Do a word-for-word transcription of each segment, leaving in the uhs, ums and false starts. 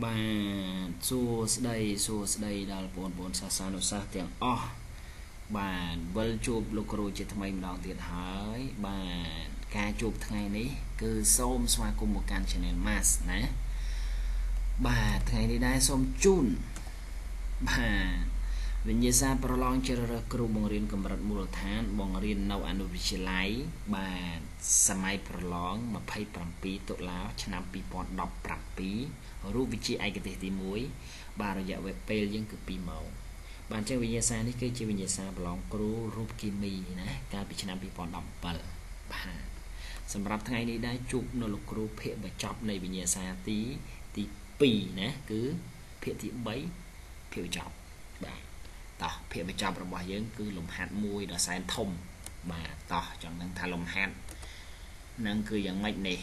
Bà xua đây xua đây là bốn bốn xa xa nó xa tiếng o bà vẫn chụp lúc rồi chết mình đó tiền hỏi bà ca chụp thằng này đi cứ xôm xoa cùng một can channel mass nè bà thằng này đây xôm chun bà mình như ra prolong chơi ra kêu bong riêng cầm bật mùa tháng bong riêng nấu ăn được chỉ lấy bà xem ai prolong mà pay bầm pí tụ láo chăn nằm pí bọt đọc bầm píรู้วิธีไอ้กติที่มุ้ยบารอยากเวเปลยังคือปีเมาบางเจ้าวิญญาณนี่คือเจ้าวิญญาณหลงครูรูปกิมมีนะการพิจารณาปีปอนดำเปิลบ้านสำหรับทั้งไอ้นี้ได้จุกนรกครูเพ่แบบจับในวิญญาณตีตีปีนะคือเพ่ที่ใบเพ่จับบ้านต่อเพ่แบบจับระบายยังคือลมหันมุ้ยดอกสายธมบ้านต่อจังนั้นทาลมหันนั่นคืออย่างไม่เนี่ย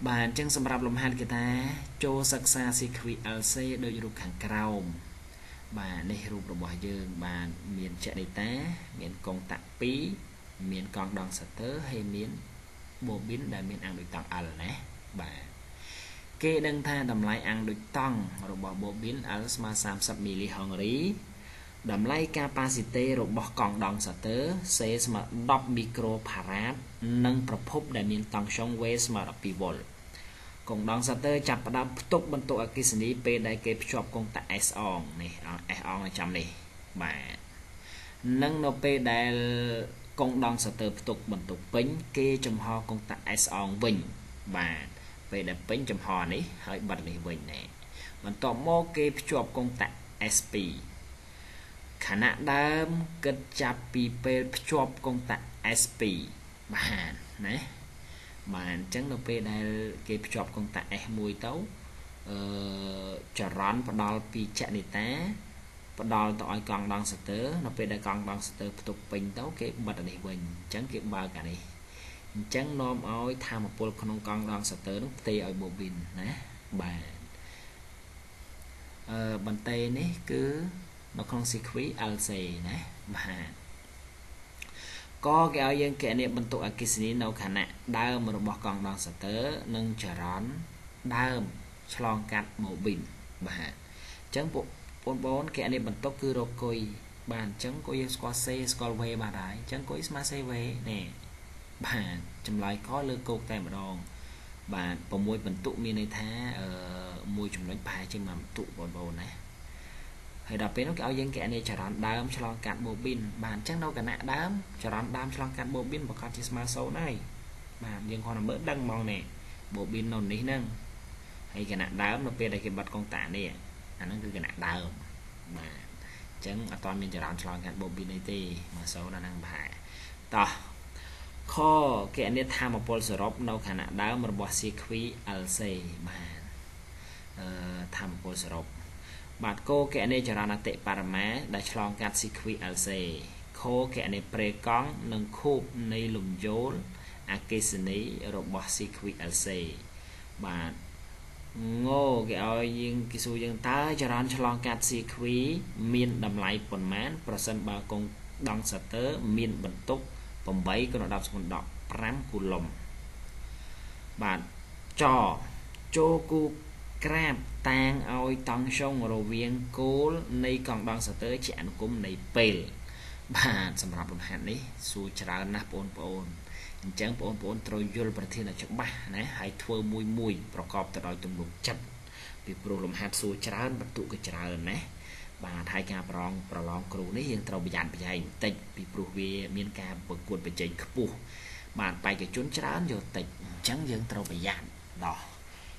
bản chân sầm rập lồng hạt kia ta cho sắc xa si khuy al say đôi rục hàng cầu bản này rục rục bòi dương bản miền chạy đầy té miền con tặng pí miền con đòn sạt tớ hay miền bồ biến đại miền ăn được tặng al nè bản kê đăng tha đầm lái ăn được tặng rục bò bồ biến asma sam sập mili hòn rí đầm lái capacity rục bò con đòn sạt tớ say smart đọc micro parat nângประพบได้มีตังช่องเวสมาดับปีบอลกองดองซาเตอร์จับประดับตุกบรรทุกอากิสนี้ไปได้เก็บชอบกองตะไอซ์อองนี่อองไอซ์อองจำนี่บ่านั่งเราไปได้กองดองซาเตอร์ตุกบรรทุกปิ้งเก็บจำหอกองตะไอซ์อองวิ่งบ่าไปได้ปิ้งจำหอนี่ให้บัดนี่วิ่งนี่มันต่อโมเก็บชอบกองตะไอซ์ปีขณะเดิมเกิดจับปีไปชอบกองตะไอซ์ปีbạn nè bạn chẳng đâu về đây kịp chọc công tại mùi tấu chờ rón và đo pi chạy đi té và đo tỏi còn đang sờ tớ nó về đây còn đang sờ tớ tục bình tấu cái bật này bình chẳng kịp ba cả này chẳng nom ôi tham một bộ con con đang sờ tớ nó tê ở bộ bình nè bạn bàn tay này cứ nó không xịt khí al xì nè bạn có cái áo dân kẻ niệm bận tụ ở cái gì nấu khả năng đau mà bỏ còn đòn sờ tớ nâng chờ rón đau slong cắt màu bình bà trắng bộ bốn bốn kẻ niệm bận tốc cứ đồ coi bàn trắng coi score c score về bà đại trắng coi smart c về nè bà chấm lại có lơ cột tay mà đòn bà bầu môi bận tụ miền này thá môi chấm lấy bài trên mà tụ bồn bồn này hay đọc bên nó kéo dân kẻ này chờ đón đám cho lòng cạn bộ pin bàn chắc đâu cả nạ đám chờ đón đám cho lòng cạn bộ pin và con chỉ mà xấu này bàn nhưng còn là mỡ đăng màu này bộ pin nồng lý năng hay cái nạn đám nó về đây cái bật con tả này à nó cứ cái nạn đám mà chẳng là toàn mình chờ đón cho lòng cạn bộ pin này thì mà xấu là năng phải to kho kẻ này tham một bộ sửa rộp đâu cả nạ đám một bộ xí khí al xây mà tham một bộ sửa rộp bạn cô kẻ này trở ra là tệ bà má đã chọn các sĩ quý áo xe khô kẻ này pre con nâng khúc này lùm dốn à kê xử lý rồi bỏ sĩ quý áo xe bạn ngô kẻ áo nhưng kì xu dân ta trở ra chọn các sĩ quý miên đầm lại phần mán và sân bà con đong sở tớ miên bẩn túc vòng bấy con đọc sân đọc rám cù lồng bạn cho cho cu crab tang oi tang xong rồi viên cố này còn đang sờ tới chạm cũng này pèl bạn sầm rập làm hạn đấy xu chả na pon pon chẳng pon pon trôi vô bờ thiên là chẳng ba này hãy thua mùi mùiประกอบแต่โดยตุ่มลมจัดปีโปรลมหายสู่ชราบรรทุกกับชราเนี่ยบาทไทยการประลองประลองครูนี่ยังเราไปยันไปยันติดปีโปรเวียเมียนการประกวดไปเจนขับปูบาทไปกับจุนชราอยู่ติดchẳngยังเราไปยันต่อ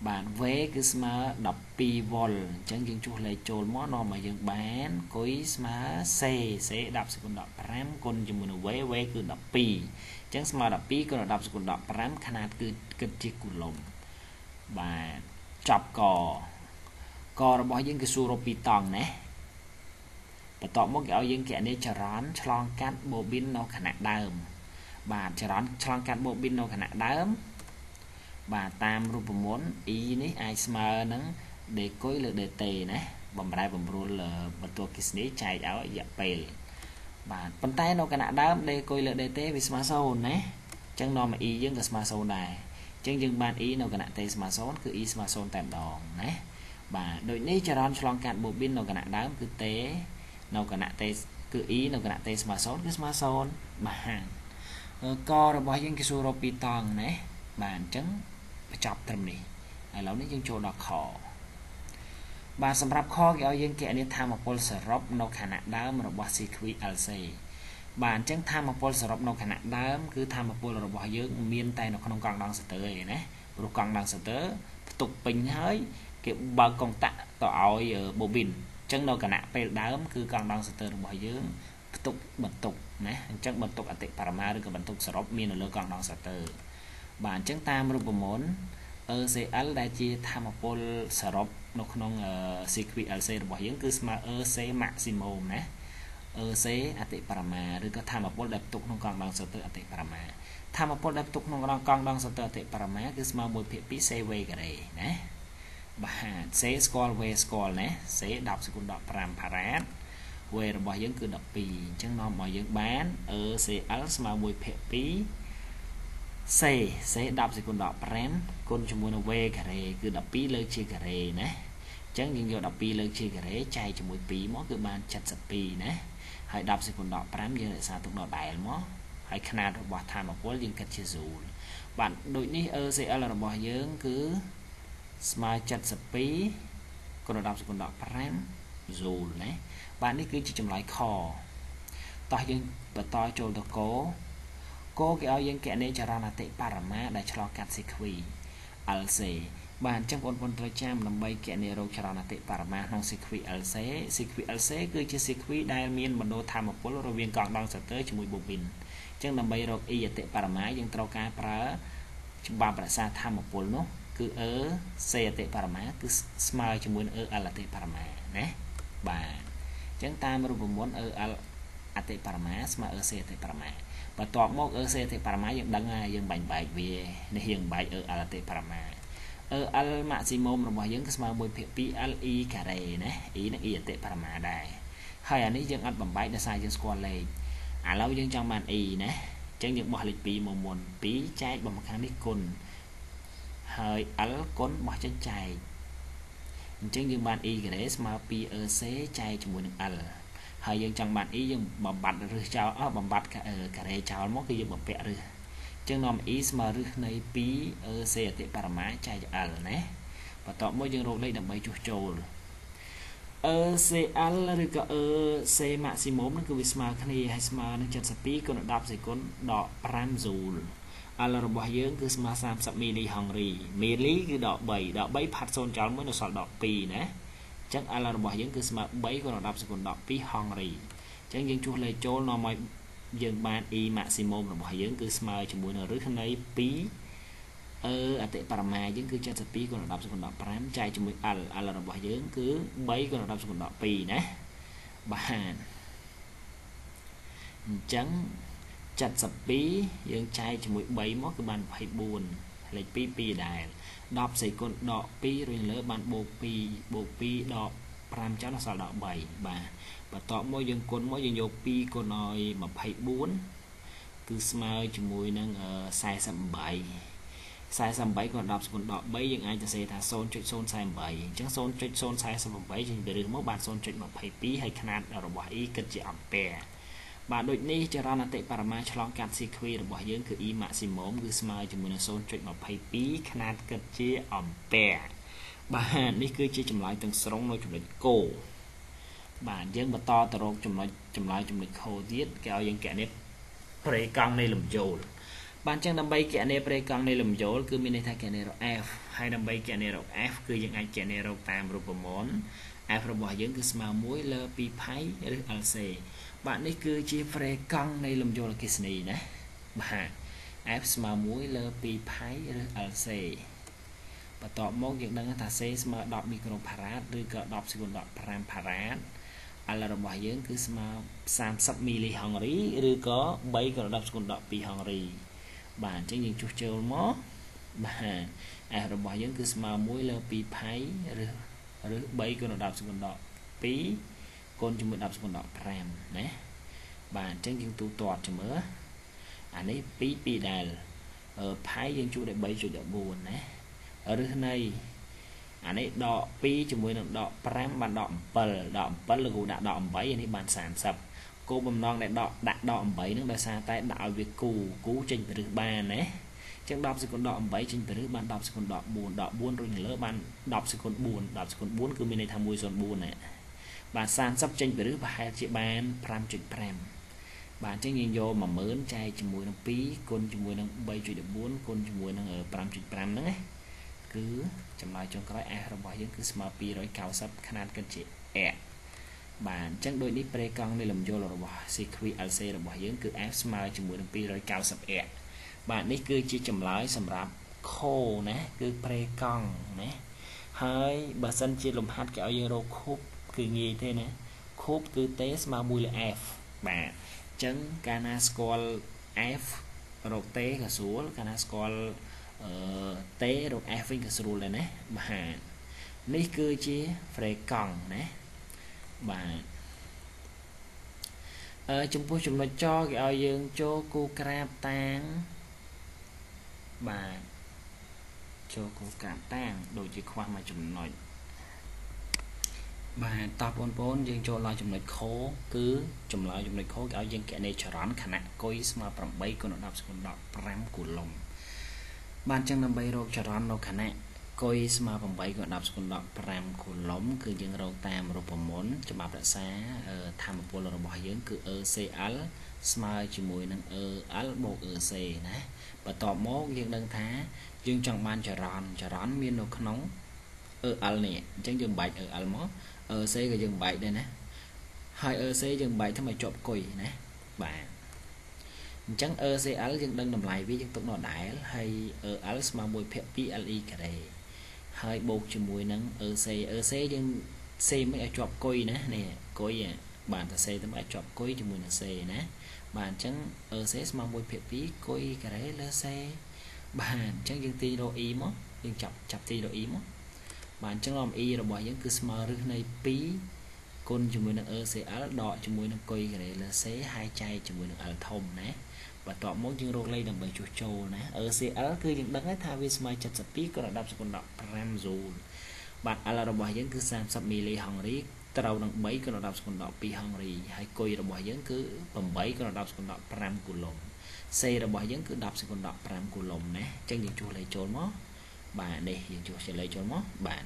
bạn vế cứ mà đọc pivol chẳng dừng chuột lấy trồn món nọ mà dừng bán cuối mà xê sẽ đọc sẽ còn đọc pram con dùng mình vế vế cứ đọc pi chẳng mà đọc pi còn đọc sẽ còn đọc pram khả năng cứ cực chi cù lồng bạn chọc cò cò là bỏ những cái suropi tòng nè và tọa mốc ở những kẻ này chờ rón chlong cát bộ pin nó khả năng đơm và chờ rón chlong cát bộ pin nó khả năng đơm và tam rùa muốn ý này ai mà nắng để cối lửa để tề này bầm đai bầm rùa là bật tua kia chạy áo dẹp bèl và bàn tay nó khả năng đơm để cối lửa để tề vì smartphone này chẳng nó mà ý những cái smartphone này chẳng những bạn ý nó khả năng tề smartphone cứ ý smartphone tạm đòn này và đội này chờ rón chlong cát bộ pin nó khả năng đơm cứ tế nó còn tê cứ ý nó còn tê smartphone cái smartphone mà hàng co rồi bao nhiêu cái số tòng này bàn trắng chọc thầm này lâu nãy chúng tôi đọc khó và sản phẩm kho cái những cái này tham một pol srop nó khả năng đá mà robot circuit lc bàn trắng tham một pol srop nó khả năng đá cứ tham một pol robot dương miên tay nó không còn đang sờ tới này rồi còn đang sờ tới tục bình hơi kiểu bà công tạ tạo ở bộ bình chẳng đâu cả nạ pe đám cứ càng đang sờ mọi thứ tục bật tục nè chẳng bật tục ở tệ parama được bật tục sọp miên ở lơ càng đang sờ tờ bản chẳng ta một bộ môn ở dưới al đại chi tham một pol sọp nó không ở circuit lc mọi thứ cứ mà ở c maximum nè ở c ở tệ parama được tham một pol đẹp tục nó càng đang sờ tờ ở tệ parama tham một pol đẹp tục nó càng đang sờ tờ ở tệ parama cứ mà một phiền pí xe về cái này nè bạn sẽ scroll về scroll nè sẽ đọc sự cũng đọc pram parad về là bao nhiêu cứ đọc pì chẳng nó bao nhiêu bán ở sẽ als mà mùi phê pí sẽ sẽ đọc sự cũng đọc pram con chúng muốn về cả này cứ đọc pì lời chi cả này nè chẳng những điều đọc pì lời chi cả này chạy cho mùi pí mó cứ bàn chặt sập pì nè hãy đọc sự cũng đọc pram như lại sao tụng đọc đại mó hãy khả năng bỏ tham một quá liên kết chia dù bạn đội ní ở sẽ là bao nhiêu cứ mà chặt sập pí còn đọc sự còn đọc pram dù đấy bạn ấy cứ chỉ chấm lại khò to nhưng và to trôi được cố cố cái áo dân kẻ này cho ra là tệ parama để cho cắt xịt quỳ lc bạn trong con con trai chăm làm bay kẻ này rồi cho ra là tệ parama non xịt quỳ lc xịt quỳ lc cứ chỉ xịt quỳ đại miên mà đô tham một polo viên còn đang sắp tới cho mùi bột bình chẳng làm bay rồi y tệ parama nhưng trâu cá pra chúng ba pra sa tham một polo cứ ở xe tệ parama cứ smile cho muốn ở là tệ parama nè và chúng ta muốn ở à tệ parama mà ở xe tệ parama và tọa mốc ở xe tệ parama những đăng ai những bánh bài về để hiện bài ở là tệ parama ở al maximum là bao nhiêu cái mà mười phẩy pi li cả đây nè ý nó ý tệ parama đây hay anh ấy những ăn bấm bài đã sai những score này à lâu những trong màn ý nè chẳng những bỏ lịch pi một môn pi trái bằng một kháng đi cồn hơi ấn cốn bỏ chân chạy chứng như bạn y để mà pi ở xế chạy cho muốn ăn hơi dân trong bạn ý dùng bầm bạch rồi cháu ở bầm bạch cả ở cả đây cháu móc cái dùng bầm bẹ rồi chứ nằm ý mà rước này pi ở xe tệ parama chạy cho ăn nè và tọa môi dân rộn đây đầm bay chuột trâu ở xe ăn là được cả ở xe maximum nó cứ bị mà này hay mà nó chặt sập pi còn đạp gì con đỏ ram dù alo bao nhiêu cứ mà sam sập mili hungry mili cứ đọ bảy đọ bảy phát son cháu mới được sọt đọ pì nè chắc alo bao nhiêu cứ mà bảy còn đọc sự còn đọ pì hungry chắc những chú lấy chỗ nó mới dừng ban y maximum là bao nhiêu cứ mà cho buổi nào rưỡi hôm nay pì ở à tệ parama những cứ chặt sập pì còn đọc sự còn đọ pram chạy cho buổi al alo bao nhiêu cứ bảy còn đọc sự còn đọ pì nè bạn chắc chặt sập bí dương chai cho mũi bảy mốt cái bàn phải buồn lấy pi pi đài đọc xây con đọ pi rồi lỡ bàn bộ pi bộ pi đọ pram cháu nó sao đọ bảy bà và tọ mỗi dân con mỗi dân vô pi con nói mà phải buồn cứ smile cho mũi năng ở sai sầm bảy sai sầm bảy còn đọc còn đọ bảy dân ai cho xây thả son chuyện son sai bảy chẳng son chuyện son sai sầm bảy thì để được mốt bàn son chuyện mà phải pi hay khăn ở đầu bảy ý cần chỉ ẩm pè và đội này cho ra là tệ parama cho long cát xì khuy được bỏ dưỡng cứ ý maximum cứ smile cho mình son chuyện mà phải pí khả năng cực chế ẩm pè bà này cứ chơi chậm lại từng song nói chuyện cổ bản dương mà to từ rộng chấm nói chấm nói chấm lịch khâu tiết kéo dương kẻ nếp prey căng này lùm dầu bản chương đâm bay kẻ nếp prey căng này lùm dầu cứ mình đây thay kẻ này rồi f hay đâm bay kẻ này rồi f cứ dương anh kẻ này rồi tam rồi bờ món f rồi bỏ dương cứ small muối lơ pi phái lc bạn ấy cứ chia prey căng này lùm dầu là cái gì đấy bạn f small muối lơ pi phái lc và tọa mốc việc đang thả xe mà đọc microparat đưa cỡ đọc sự đọc parat là đồng bài dưỡng cứ mà sam sắp mili hồng rí đưa có bảy cỡ đọc sự đọc pi hồng rí bản trên những chuột chơi mó mà đồng bài dưỡng cứ mà muối lơ pi phái rồi bảy cỡ đọc sự đọc pi con chúng mình đọc sự đọc param nè bản trên những tu tọt cho mỡ anh ấy pi pi đài ở phái dân chủ để bảy rồi đỡ buồn nè ở đây này anh ấy đọ pi cho mỗi lần đọ pram bàn đọ pờ đọ pờ là cụ đã đọ bảy thì bàn sản sập cô bầm non lại đọ đã đọ bảy nó đã xa tay đạo việc cù cú trình từ ba này chắc đọc sẽ còn đọ bảy trình từ ban đọc sẽ còn đọ buồn đọ buồn rồi lỡ ban đọc sẽ còn buồn đọc sẽ còn buồn cứ mình này tham mùi giòn buồn này bà sản sắp trình từ ba hai chị ban pram trình pram bạn tránh nhìn vô mà mớn trai cho mỗi năm pi con cho mỗi năm bảy chuyện được buồn con cho mỗi năm ở pram trình pram đấy cứ chấm lại trong cái a rồi bỏ những cứ small pi rồi cao sấp khả năng cân chỉ e bản chất đôi đi pre con này làm vô là bỏ sequence lc rồi bỏ những cứ f small chấm mũi đồng pi rồi cao sấp e bạn ấy cứ chỉ chấm lại sầm rạp khô nè cứ pre con nè hơi bà sân chia lùm hát kéo zero khúc cứ nghe thế nè khúc cứ test mà mũi là f bạn chấn canascol f rồi té cả số canascol tế rồi F với cái số này nè bạn lấy cứ chia phải còn nè bạn chúng tôi chúng nó cho cái ao dương cho cô cam tang bạn cho cô cam tang đồ chỉ khoan mà chúng nói bạn tập bốn bốn dương cho lại chúng nói khố cứ chúng lại chúng nói khố cái ao dương kẻ này cho rón khả năng coi mà bằng bay con đọc con đọc ram của lòng bạn chẳng nằm bay rô cho rõn đâu khả nè coi mà vòng bay gọi đọc con đọc pram của lóng cứ dương râu tam rô bò mốn cho bạp đã xá tham bộ lô bỏ dưỡng cứ ơ xê al smile chỉ mùi nâng ơ al bộ ơ xê nè và tỏ mốt dương đơn thá dương chẳng ban cho rõn cho rõn miên nô khăn nóng ơ al nè chẳng dương bạch ơ al mốt ơ xê cái dương bạch đây nè hai ơ xê dương bạch thăm mà chộp cùi nè bạn chẳng ơ xe áo dân đang nằm lại với dân tộc nó đại hay ở áo mà mùi phép pli cả đây hơi bột cho mùi nắng ở xe ở xe dân xe mới chọc coi nè nè coi bạn ta xe tấm ai chọc coi cho mùi là xe nè bạn chẳng ở xe mà mùi phép phí coi cả đấy là xe bạn chẳng dân ti đô ý mó dân chọc chọc ti đô ý mó bạn chẳng làm y rồi bỏ dân cứ smart này phí con cho mùi nắng ở xe áo đỏ cho mùi nắng coi cả đấy là xe hai chai cho mùi nắng ở thông nè và tọa mốt dương rô lây đằng bầy chuột trâu nè ở xe áo cứ những đấng ấy tha vi smai chặt sập tí có là đọc con đọc pram dù bạn ala đồng bài dân cứ sam sập mì lê hồng rí tàu đằng bấy có là đọc con đọc pi hồng rí hay coi đồng bài dân cứ bằng bấy có là đọc con đọc pram của lồng xe đồng bài dân cứ đọc con đọc pram của lồng nè chân những chuột lây trốn mó bạn đây những chuột sẽ lây trốn mó bạn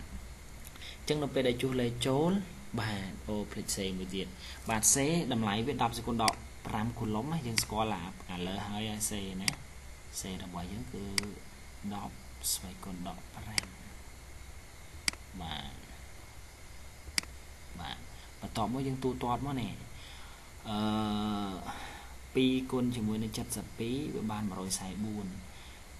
chân đồng bê đây chuột lây trốn bạn ô phết xe mười tiền bạn xe đầm lại với đọc con đọc pram của lóng này dân score là à lỡ hơi c nè c là bỏ giống cứ đọc xoay con đọc pram mà mà mà tỏ mỗi dân tu toàn món này pi con chỉ muốn nên chặt giật pi ban mà rồi xài buồn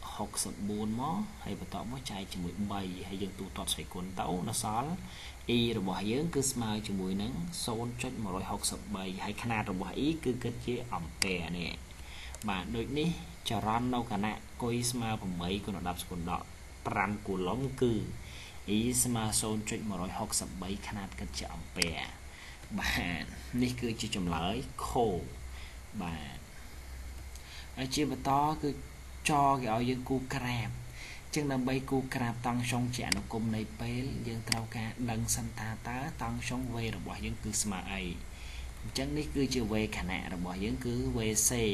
học sập buồn mó hay bà tỏ mó chai chỉ mùi bày hay dân tụ tọt xoay cuốn tấu nó xóa y rồi bỏ dưỡng cứ smile cho mùi nắng xôn trách mà rồi học sập bày hay khả năng rồi bỏ ý cứ kết chế ẩm kè nè bạn đôi ní cho răn đâu cả nè coi smile bằng mấy con nó đọc con đọc pram của lóng cư ý smile xôn trách mà rồi học sập bày khả năng kết chế ẩm kè bạn ní cứ chỉ chùm lỡi khổ bạn ở chia bà to cứ cho cái ao dân cu crab chừng là bay cù cạp tăng song trẻ nó cùng này pé dân tàu cá đằng san ta tá tăng song về rồi bỏ dân cứ mà ấy chẳng đấy cứ chưa về khả nè rồi bỏ dân cứ về xe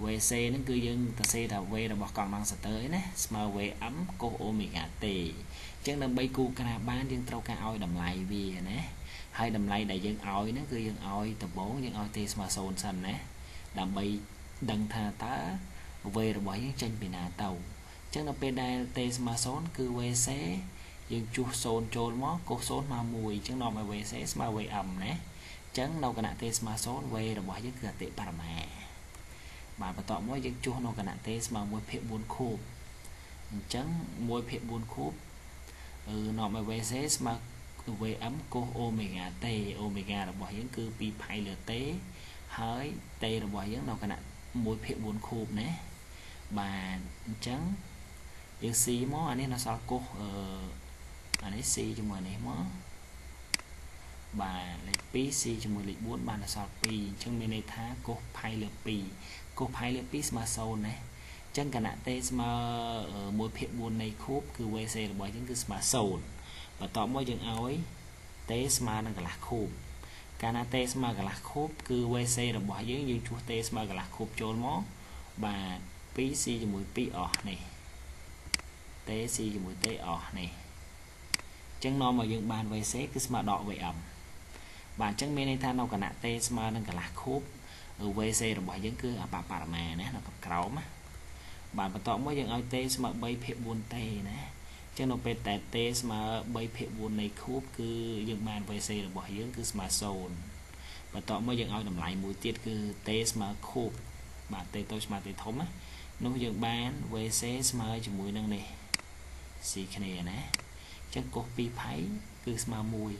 về xe nó cứ dân ta xe là về rồi bỏ còn đang sắp tới nè mà về ấm cô omega t chừng là bay cù cạp bán dân tàu cá oi đầm lại vì nè hai đầm lại đại dân oi nó cứ dân oi tập bố dân oi thì mà sồn sần nè đầm bay đằng tha tá về rồi bỏ dân tranh bị nà tàu chắc là pedal tên mà sốn cứ về xe nhưng chú sồn trốn mó cô sốn mà mùi chẳng nó mà về xe mà về ẩm nè chẳng đâu cả nạn tên mà sốn về là bỏ những cửa tệ bà mẹ bạn và tỏ mỗi những chú nó cả nạn tên mà mùi phiện buồn khô chẳng mùi phiện buồn khô ừ nó mà về xe mà về ấm cô omega t omega là bỏ những cư bị phải lửa tế hỡi tê là bỏ những đâu cả nạn mùi phiện buồn khô nè bà chẳng nhưng xí mó anh ấy nó sao cô ờ anh ấy xí cho mọi này mó bà lấy pi xí cho mọi lịch bốn bàn là sao pi chẳng bên này thá cô phải là pi cô phải là pi mà sâu này chẳng cả nạn tê mà ở mỗi phiện buồn này khúc cứ quay xe là bởi những cái mà sâu và tỏ mỗi chừng áo ấy tê mà nó là khúc cả nạn tê mà là khúc cứ quay xe là bỏ những những chú tê mà là khúc trốn mó bà pi xí cho mỗi pi ở này tế xì cho mũi tế ở này chẳng nó mà dựng bàn về xế cứ mà đọ về ẩm bạn chẳng mê này tha nào cả nạ tế mà nâng cả lạc khúc ở về xế rồi bỏ dân cứ à bà bà mẹ nè nó cặp cáo mà bạn bà tỏ mỗi dân ơi tế mà bây phép buồn tê nè chẳng nó bê tè tế mà bây phép buồn này khúc cứ dựng bàn về xế rồi bỏ dân cứ mà sồn bà tỏ mỗi dân ơi nằm lại mũi tiết cứ tế mà khúc bạn tế tôi mà tế thống á nó dựng bàn về xế mà cho mũi nâng này xì cái này nè chắc copy phải cứ mà mùi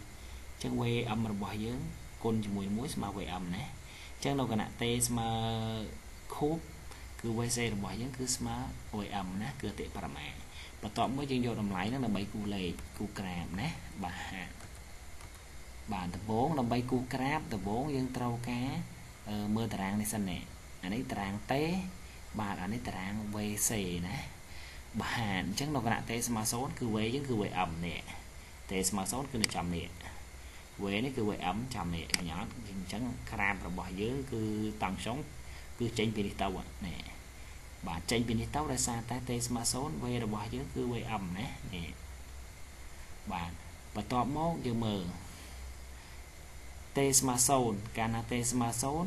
chắc quê âm mà bỏ dưỡng con mùi muối mà quê âm nè chắc đâu cả nạ tê mà khúc cứ quay xe bỏ dưỡng cứ mà quê âm nè cứ tệ bà mẹ và tóm với chân vô đồng lại nó là bấy cu lầy cu crab nè bà bà tập bốn là bấy cu crab tập bốn dân trâu cá ờ, mưa tràng này xanh nè anh ấy tràng té bà anh ấy tràng quê xe nè bạn chắc nó là tê mà sốt cứ quê chứ cứ quê ẩm nè tê mà sốt cứ là chậm nè quê nó cứ quê ẩm chậm nè nhỏ chẳng cram rồi bỏ dưới cứ tăng sống cứ tránh pin tàu nè bạn tránh pin tàu ra xa tay tê mà sốt quê rồi bỏ dưới cứ quê ẩm nè nè bạn và to mốt giờ mờ tê mà sốt cana tê mà sốt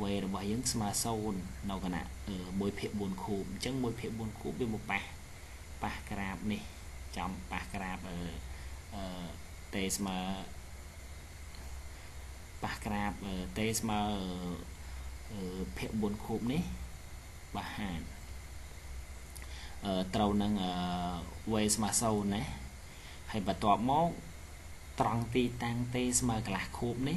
về là bỏ những smartphone nào cả nè ở môi phệ buồn khủng chẳng môi phệ buồn khủng bên một bà bà grab này trong bà grab ở tê mà bà grab ở tê mà ở phệ buồn khủng đấy bà hàn ở tàu năng ở về smartphone này hay bà tọa máu trăng ti tăng tê mà lạc khủng đấy